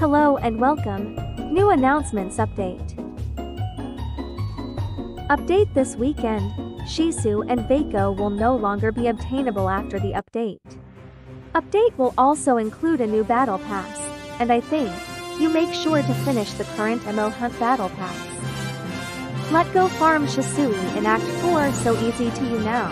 Hello and welcome. New announcements update. Update this weekend, Shisui and Veiko will no longer be obtainable after the update. Update will also include a new battle pass, and I think, you make sure to finish the current MO Hunt battle pass. Let go farm Shisui in Act 4 so easy to you now.